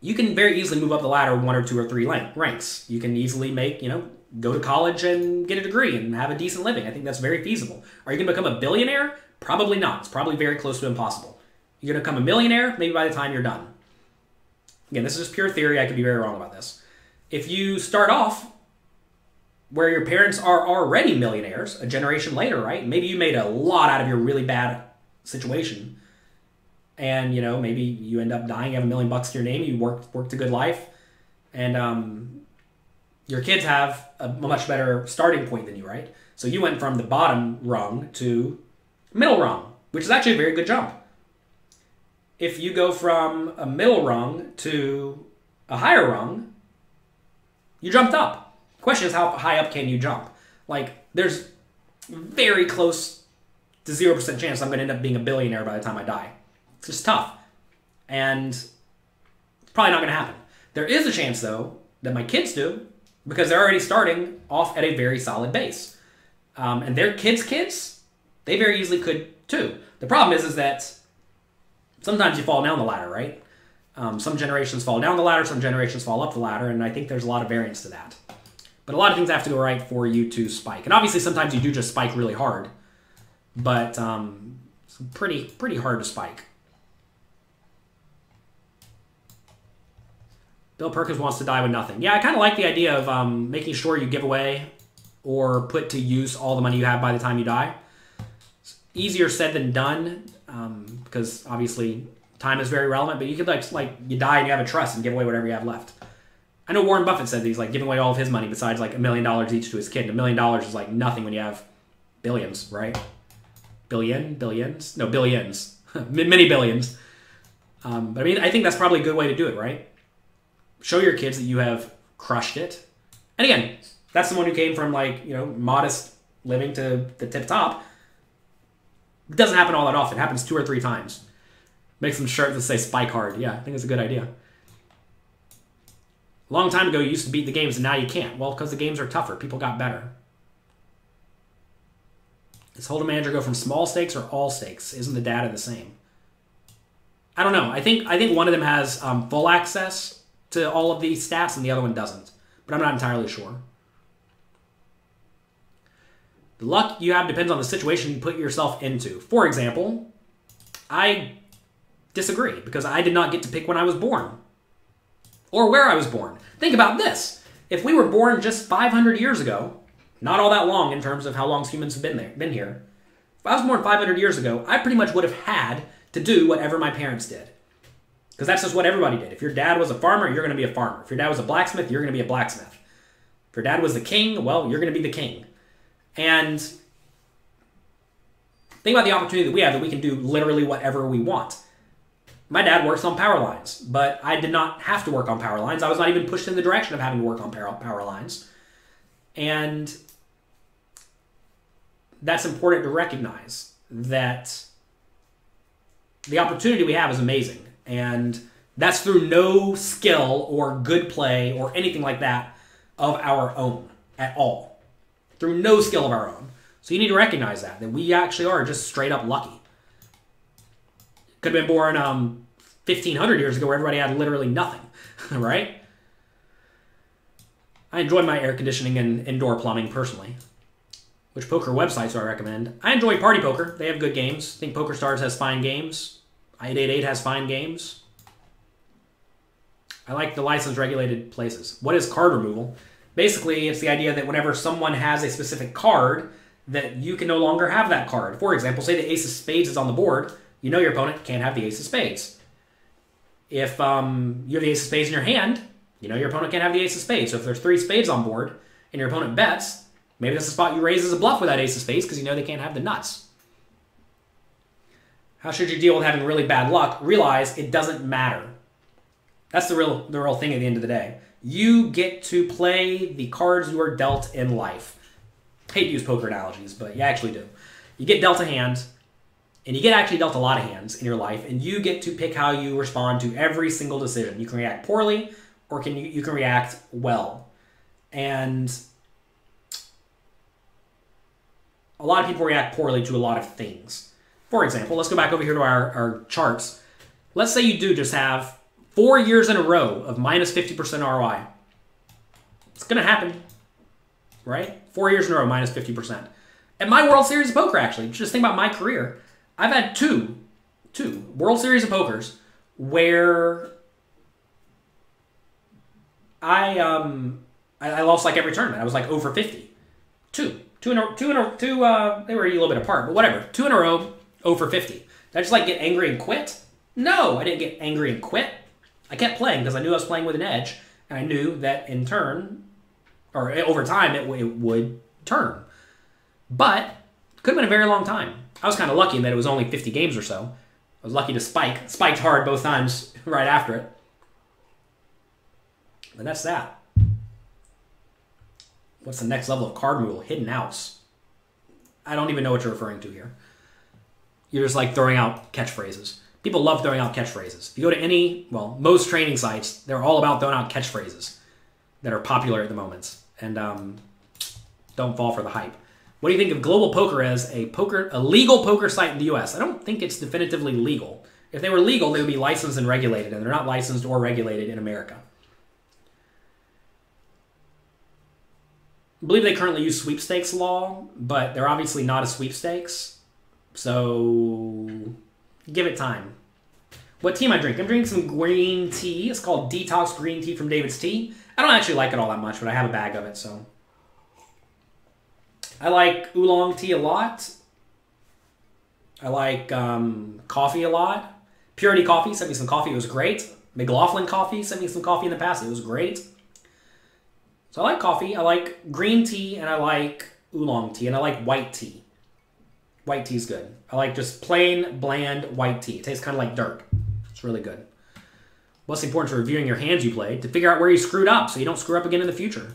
You can very easily move up the ladder one or two or three ranks. You can easily make, you know, go to college and get a degree and have a decent living. I think that's very feasible. Are you going to become a billionaire? Probably not. It's probably very close to impossible. You're going to become a millionaire maybe by the time you're done. Again, this is just pure theory. I could be very wrong about this. If you start off where your parents are already millionaires a generation later, right? Maybe you made a lot out of your really bad situation. And, you know, maybe you end up dying, you have $1 million to your name, you worked a good life, and your kids have a much better starting point than you, right? So you went from the bottom rung to middle rung, which is actually a very good jump. If you go from a middle rung to a higher rung, you jumped up. The question is, how high up can you jump? Like, there's very close to 0% chance I'm going to end up being a billionaire by the time I die. It's just tough, and it's probably not going to happen. There is a chance, though, that my kids do, because they're already starting off at a very solid base. And their kids, they very easily could, too. The problem is that sometimes you fall down the ladder, right? Some generations fall down the ladder, some generations fall up the ladder, and I think there's a lot of variance to that. But a lot of things have to go right for you to spike. And obviously, sometimes you do just spike really hard, but it's pretty hard to spike. Bill Perkins wants to die with nothing. Yeah, I kind of like the idea of making sure you give away or put to use all the money you have by the time you die. It's easier said than done because obviously time is very relevant, but you could like you die and you have a trust and give away whatever you have left. I know Warren Buffett said that he's like giving away all of his money besides like $1 million each to his kid. $1 million is like nothing when you have billions, right? Billions. Many billions. But I mean, I think that's probably a good way to do it, right? Show your kids that you have crushed it. And again, that's someone who came from like, you know, modest living to the tip top. It doesn't happen all that often. It happens 2 or 3 times. Make some shirts that say spike hard. Yeah, I think it's a good idea. A long time ago, you used to beat the games and now you can't. Well, because the games are tougher. People got better. Does Hold'em Manager go from small stakes or all stakes? Isn't the data the same? I don't know. I think one of them has full access to all of these stats and the other one doesn't. But I'm not entirely sure. The luck you have depends on the situation you put yourself into. For example, I disagree because I did not get to pick when I was born or where I was born. Think about this. If we were born just 500 years ago, not all that long in terms of how long humans have been here. If I was born 500 years ago, I pretty much would have had to do whatever my parents did. Because that's just what everybody did. If your dad was a farmer, you're going to be a farmer. If your dad was a blacksmith, you're going to be a blacksmith. If your dad was the king, well, you're going to be the king. And think about the opportunity that we have that we can do literally whatever we want. My dad works on power lines, but I did not have to work on power lines. I was not even pushed in the direction of having to work on power lines. And that's important to recognize that the opportunity we have is amazing. And that's through no skill or good play or anything like that of our own at all. Through no skill of our own. So you need to recognize that we actually are just straight up lucky. Could have been born 1,500 years ago where everybody had literally nothing, right? I enjoy my air conditioning and indoor plumbing personally. Which poker websites do I recommend? I enjoy Party Poker. They have good games. I think PokerStars has fine games. 888 has fine games. I like the license-regulated places. What is card removal? Basically, it's the idea that whenever someone has a specific card, that you can no longer have that card. For example, say the ace of spades is on the board. You know your opponent can't have the ace of spades. If you have the ace of spades in your hand, you know your opponent can't have the ace of spades. So if there's 3 spades on board and your opponent bets, maybe that's the spot you raise as a bluff with that ace of spades because you know they can't have the nuts. How should you deal with having really bad luck? Realize it doesn't matter. That's the real thing at the end of the day. You get to play the cards you are dealt in life. I hate to use poker analogies, but you actually do. You get dealt a hand, and you get actually dealt a lot of hands in your life, and you get to pick how you respond to every single decision. You can react poorly, or you can react well. And a lot of people react poorly to a lot of things. For example, let's go back over here to our charts. Let's say you do just have 4 years in a row of minus 50% ROI. It's going to happen, right? 4 years in a row, minus 50%. At my World Series of Poker, actually, just think about my career. I've had two World Series of Pokers where I lost like every tournament. I was like over 50. Two in a row, they were a little bit apart, but whatever. 2 in a row, over 50. Did I just like get angry and quit? No, I didn't get angry and quit. I kept playing because I knew I was playing with an edge, and I knew that in turn, or over time, it would turn. But it could have been a very long time. I was kind of lucky in that it was only 50 games or so. I was lucky to spike. Spiked hard both times right after it. And that's that. What's the next level of card removal? Hidden house. I don't even know what you're referring to here. You're just like throwing out catchphrases. People love throwing out catchphrases. If you go to most training sites, they're all about throwing out catchphrases that are popular at the moment. And don't fall for the hype. What do you think of Global Poker as a legal poker site in the U.S.? I don't think it's definitively legal. If they were legal, they would be licensed and regulated, and they're not licensed or regulated in America. I believe they currently use sweepstakes law, but they're obviously not a sweepstakes. So give it time. What tea am I drinking? I'm drinking some green tea. It's called Detox Green Tea from David's Tea. I don't actually like it all that much, but I have a bag of it, so. I like oolong tea a lot. I like coffee a lot. Purity Coffee sent me some coffee. It was great. McLaughlin Coffee sent me some coffee in the past. It was great. So I like coffee. I like green tea, and I like oolong tea, and I like white tea. White tea's good. I like just plain, bland white tea. It tastes kind of like dirt. It's really good. What's important for reviewing your hands you played? To figure out where you screwed up so you don't screw up again in the future.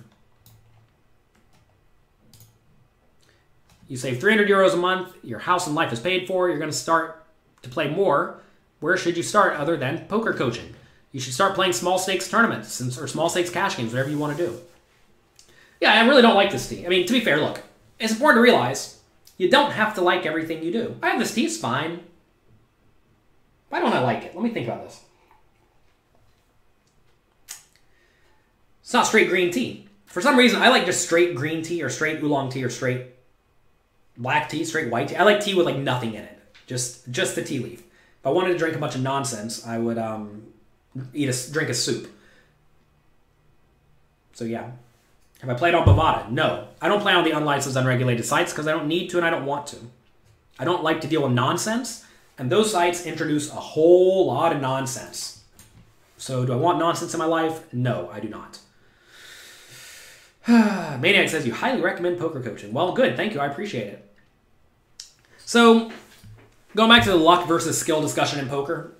You save 300 euros a month. Your house and life is paid for. You're going to start to play more. Where should you start other than poker coaching? You should start playing small stakes tournaments or small stakes cash games, whatever you want to do. Yeah, I really don't like this tea. I mean, to be fair, look, it's important to realize you don't have to like everything you do. I have this tea, it's fine. Why don't I like it? Let me think about this. It's not straight green tea. For some reason, I like just straight green tea or straight oolong tea or straight black tea, straight white tea. I like tea with like nothing in it, just the tea leaf. If I wanted to drink a bunch of nonsense, I would drink a soup. So yeah. Have I played on Bovada? No. I don't play on the unlicensed, unregulated sites because I don't need to and I don't want to. I don't like to deal with nonsense, and those sites introduce a whole lot of nonsense. So do I want nonsense in my life? No, I do not. Maniac says, you highly recommend poker coaching. Well, good. Thank you. I appreciate it. So going back to the luck versus skill discussion in poker,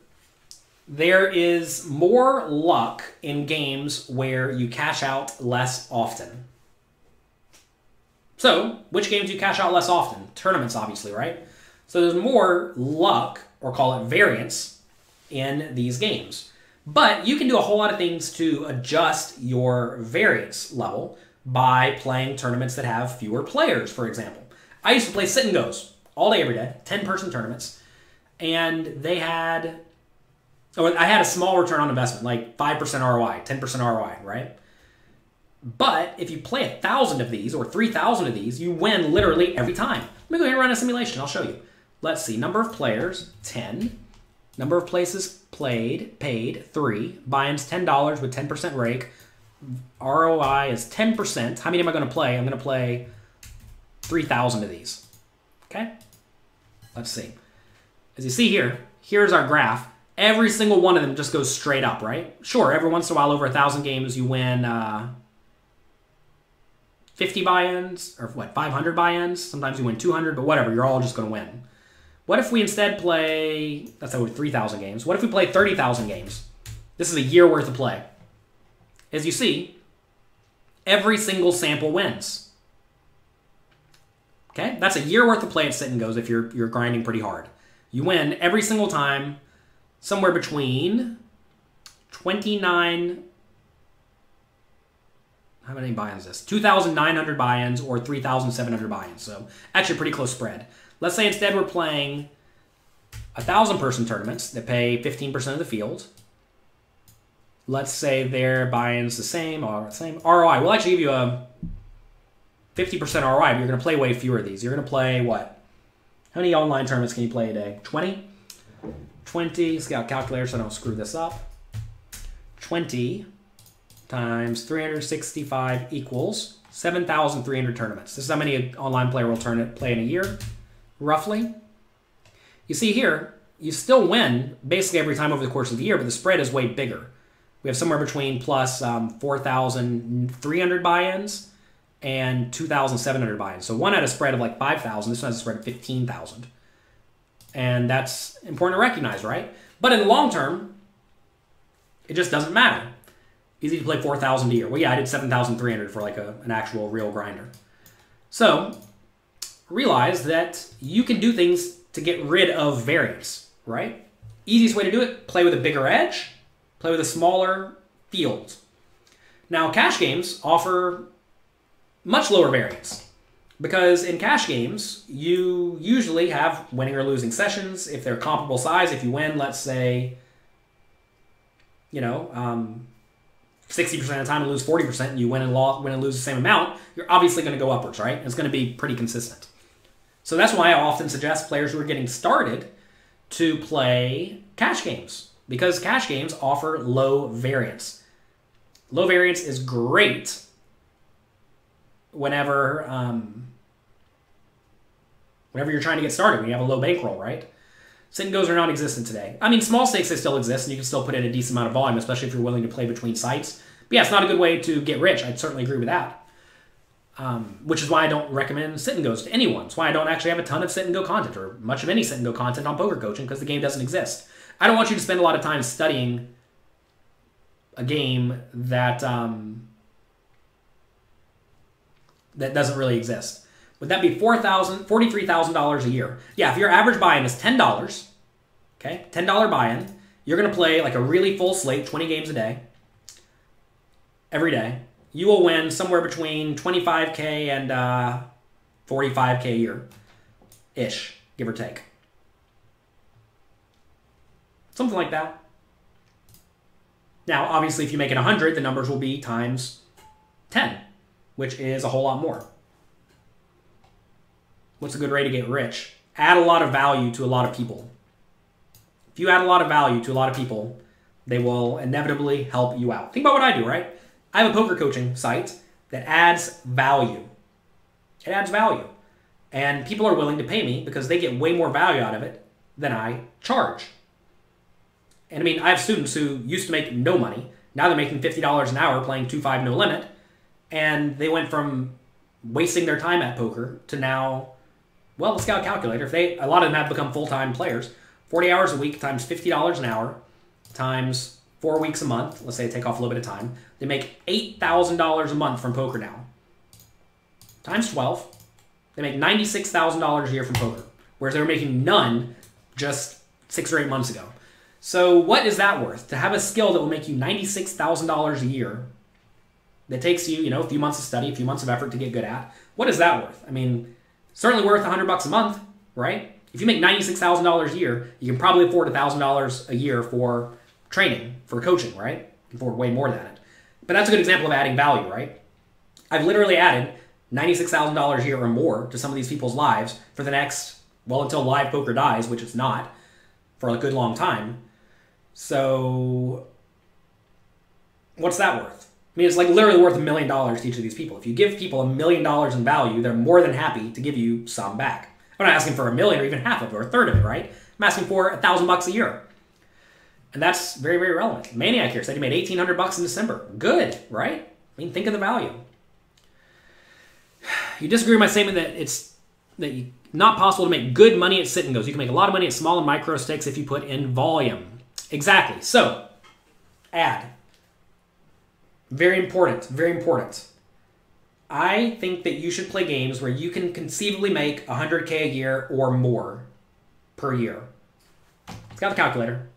there is more luck in games where you cash out less often. So, which games do you cash out less often? Tournaments, obviously, right? So there's more luck, or call it variance, in these games. But you can do a whole lot of things to adjust your variance level by playing tournaments that have fewer players, for example. I used to play sit-and-goes all day, every day, 10-person tournaments, and they had... So I had a small return on investment, like 5% ROI, 10% ROI, right? But if you play 1,000 of these or 3,000 of these, you win literally every time. Let me go ahead and run a simulation. I'll show you. Let's see. Number of players, 10. Number of places played, paid, 3. Buy-in's $10 with 10% rake. ROI is 10%. How many am I going to play? I'm going to play 3,000 of these. Okay? Let's see. As you see here, here's our graph. Every single one of them just goes straight up, right? Sure, every once in a while, over 1,000 games, you win 50 buy-ins, or what, 500 buy-ins? Sometimes you win 200, but whatever, you're all just going to win. What if we instead play, that's over 3,000 games. What if we play 30,000 games? This is a year worth of play. As you see, every single sample wins. Okay? That's a year worth of play at sit and goes if you're grinding pretty hard. You win every single time. Somewhere between 29, how many buy-ins is this? 2,900 buy-ins or 3,700 buy-ins. So actually pretty close spread. Let's say instead we're playing 1,000-person tournaments that pay 15% of the field. Let's say their buy-ins the same or same ROI. We'll actually give you a 50% ROI, but you're going to play way fewer of these. You're going to play what? How many online tournaments can you play a day? 20? 20, let's get a calculator so I don't screw this up. 20 times 365 equals 7,300 tournaments. This is how many an online player will play in a year, roughly. You see here, you still win basically every time over the course of the year, but the spread is way bigger. We have somewhere between plus 4,300 buy-ins and 2,700 buy-ins. So one had a spread of like 5,000. This one has a spread of 15,000. And that's important to recognize, right? But in the long term, it just doesn't matter. Easy to play 4,000 a year. Well, yeah, I did 7,300 for like an actual real grinder. So realize that you can do things to get rid of variance, right? Easiest way to do it, play with a bigger edge, play with a smaller field. Now, cash games offer much lower variance. Because in cash games, you usually have winning or losing sessions. If they're comparable size, if you win, let's say, 60% of the time and lose 40%, and you win and lose the same amount, you're obviously going to go upwards, right? It's going to be pretty consistent. So that's why I often suggest players who are getting started to play cash games because cash games offer low variance. Low variance is great whenever whenever you're trying to get started, when you have a low bankroll, right? Sit and goes are non-existent today. I mean, small stakes, they still exist, and you can still put in a decent amount of volume, especially if you're willing to play between sites. But yeah, it's not a good way to get rich. I'd certainly agree with that. Which is why I don't recommend sit and goes to anyone. It's why I don't actually have a ton of sit and go content or much of any sit and go content on Poker Coaching, because the game doesn't exist. I don't want you to spend a lot of time studying a game that that doesn't really exist. Would that be $4,000, $43,000 a year? Yeah, if your average buy-in is $10, okay, $10 buy-in, you're going to play like a really full slate, 20 games a day, every day. You will win somewhere between $25K and $45K a year-ish, give or take. Something like that. Now, obviously, if you make it 100, the numbers will be times 10, which is a whole lot more. What's a good way to get rich? Add a lot of value to a lot of people. If you add a lot of value to a lot of people, they will inevitably help you out. Think about what I do, right? I have a poker coaching site that adds value. It adds value. And people are willing to pay me because they get way more value out of it than I charge. And I mean, I have students who used to make no money. Now they're making $50 an hour playing 2-5 no limit. And they went from wasting their time at poker to now, well, let's get a calculator. If they, a lot of them have become full-time players. 40 hours a week times $50 an hour times 4 weeks a month, let's say they take off a little bit of time, they make $8,000 a month from poker now. Times 12, they make $96,000 a year from poker, whereas they were making none just 6 or 8 months ago. So what is that worth? To have a skill that will make you $96,000 a year that takes you, you know, a few months of study, a few months of effort to get good at, what is that worth? I mean, certainly worth $100 a month, right? If you make $96,000 a year, you can probably afford $1,000 a year for training, for coaching, right? For way more than it. But that's a good example of adding value, right? I've literally added $96,000 a year or more to some of these people's lives for the next, well, until live poker dies, which it's not, for a good long time. So what's that worth? I mean, it's like literally worth $1 million to each of these people. If you give people $1 million in value, they're more than happy to give you some back. I'm not asking for $1 million or even half of it or a third of it, right? I'm asking for $1,000 a year. And that's very, very relevant. Maniac here said he made $1,800 in December. Good, right? I mean, think of the value. You disagree with my statement that it's not possible to make good money at sit and goes. You can make a lot of money at small and micro stakes if you put in volume. Exactly. So, add. Very important. Very important. I think that you should play games where you can conceivably make $100K a year or more per year. It's got the calculator.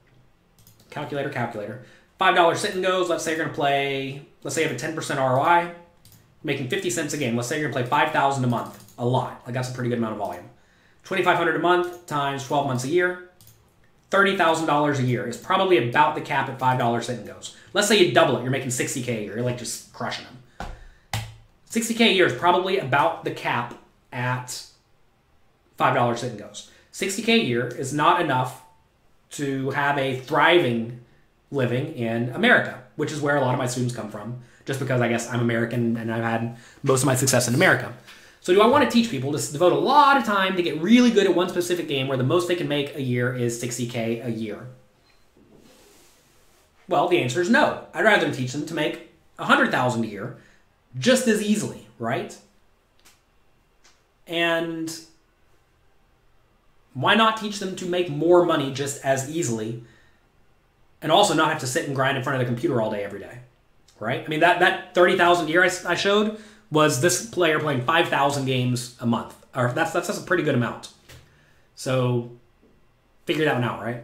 Calculator. $5 sit and goes. Let's say you're going to play, let's say you have a 10% ROI, making 50 cents a game. Let's say you're going to play 5,000 a month. A lot. Like, that's a pretty good amount of volume. 2,500 a month times 12 months a year. $30,000 a year is probably about the cap at $5 sit and goes. Let's say you double it. You're making 60K a year. You're like just crushing them. 60K a year is probably about the cap at $5 sit and goes. 60K a year is not enough to have a thriving living in America, which is where a lot of my students come from, just because I guess I'm American and I've had most of my success in America. So do I want to teach people to devote a lot of time to get really good at one specific game where the most they can make a year is 60K a year? Well, the answer is no. I'd rather teach them to make 100,000 a year just as easily, right? And why not teach them to make more money just as easily and also not have to sit and grind in front of the computer all day, every day, right? I mean, that 30,000 a year I showed was this player playing 5,000 games a month. Or that's a pretty good amount. So figure that one out, right?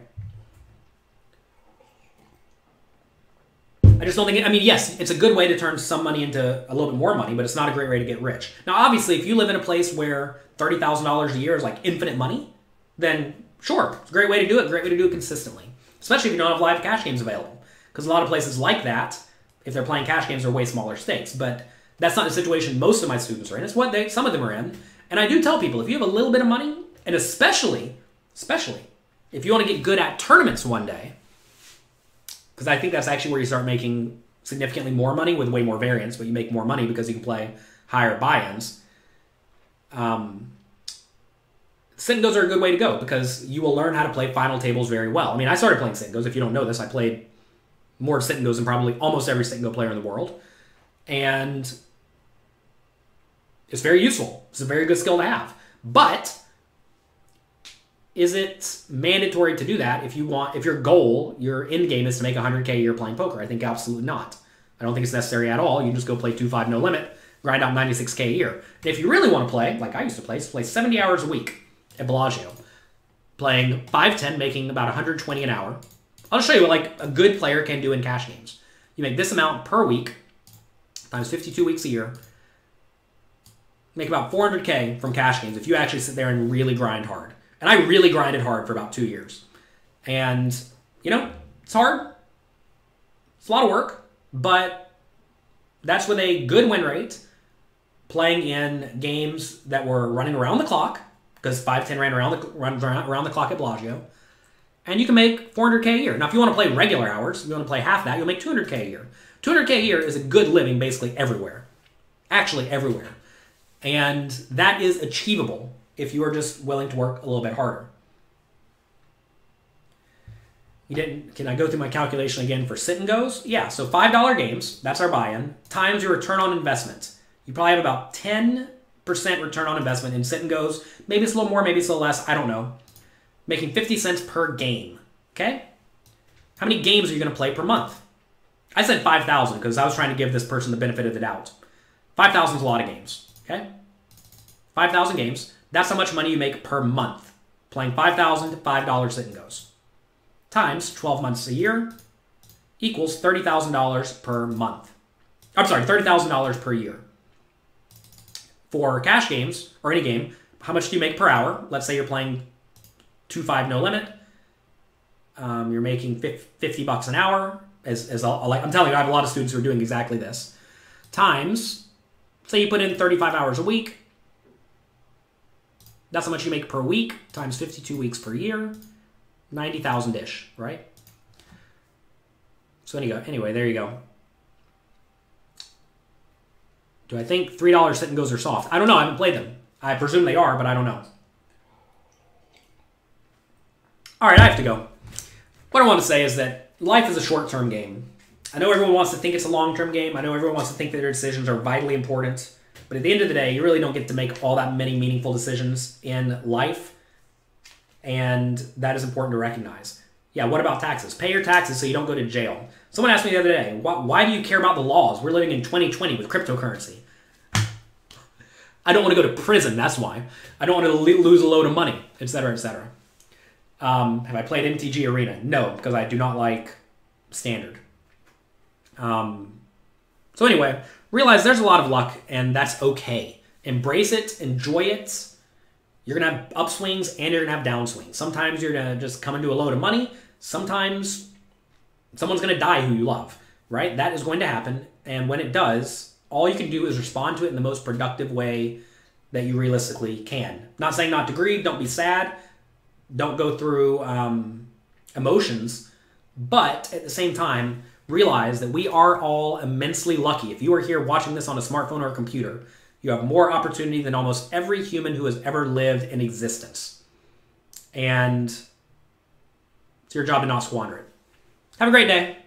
I just don't think it, I mean, yes, it's a good way to turn some money into a little bit more money, but it's not a great way to get rich. Now, obviously, if you live in a place where $30,000 a year is like infinite money, then sure, it's a great way to do it, great way to do it consistently. Especially if you don't have live cash games available. Because a lot of places like that, if they're playing cash games, they're way smaller stakes. But that's not the situation most of my students are in. It's what some of them are in. And I do tell people, if you have a little bit of money, and especially if you want to get good at tournaments one day, Because I think that's actually where you start making significantly more money with way more variance, but you make more money because you can play higher buy-ins. Singos are a good way to go because you will learn how to play final tables very well. I mean, I started playing singos. If you don't know this, I played more singos than probably almost every single player in the world. And it's very useful. It's a very good skill to have. But is it mandatory to do that if you want, if your goal, your end game is to make 100K a year playing poker? I think absolutely not. I don't think it's necessary at all. You can just go play 2-5 no limit, grind out 96K a year. And if you really want to play, like I used to play, just play 70 hours a week at Bellagio, playing 5-10, making about 120 an hour. I'll show you what like a good player can do in cash games. You make this amount per week times 52 weeks a year, make about 400K from cash games if you actually sit there and really grind hard. And I really grinded hard for about 2 years. And, you know, it's hard. It's a lot of work. But that's with a good win rate, playing in games that were running around the clock, because 5-10 ran around the clock at Bellagio. And you can make 400K a year. Now, if you want to play regular hours, if you want to play half that, you'll make 200K a year. 200K a year is a good living basically everywhere. Actually, everywhere. And that is achievable if you are just willing to work a little bit harder. You didn't, can I go through my calculation again for sit and goes? Yeah, so $5 games, that's our buy-in, times your return on investment. You probably have about 10% return on investment in sit and goes. Maybe it's a little more, maybe it's a little less, I don't know. Making 50 cents per game, okay? How many games are you gonna play per month? I said 5,000 because I was trying to give this person the benefit of the doubt. 5,000 is a lot of games, okay? 5,000 games. That's how much money you make per month, playing 5,000 to $5 sit and goes, times 12 months a year equals $30,000 per month. I'm sorry, $30,000 per year. For cash games or any game, how much do you make per hour? Let's say you're playing 2-5 no limit. You're making 50 bucks an hour. I'm telling you, I have a lot of students who are doing exactly this. Times, say you put in 35 hours a week. That's how much you make per week times 52 weeks per year, 90,000-ish, right? So anyway, there you go. Do I think $3 sit and goes are soft? I don't know. I haven't played them. I presume they are, but I don't know. All right, I have to go. What I want to say is that life is a short-term game. I know everyone wants to think it's a long-term game. I know everyone wants to think that their decisions are vitally important. But at the end of the day, you really don't get to make all that many meaningful decisions in life. And that is important to recognize. Yeah, what about taxes? Pay your taxes so you don't go to jail. Someone asked me the other day, why do you care about the laws? We're living in 2020 with cryptocurrency. I don't want to go to prison, that's why. I don't want to lose a load of money, etc., etc. Have I played MTG Arena? No, because I do not like standard. So anyway, realize there's a lot of luck, and that's okay. Embrace it. Enjoy it. You're going to have upswings, and you're going to have downswings. Sometimes you're going to just come into a load of money. Sometimes someone's going to die who you love, right? That is going to happen, and when it does, all you can do is respond to it in the most productive way that you realistically can. Not saying not to grieve. Don't be sad. Don't go through emotions, but at the same time, realize that we are all immensely lucky. If you are here watching this on a smartphone or a computer, you have more opportunity than almost every human who has ever lived in existence. And it's your job to not squander it. Have a great day.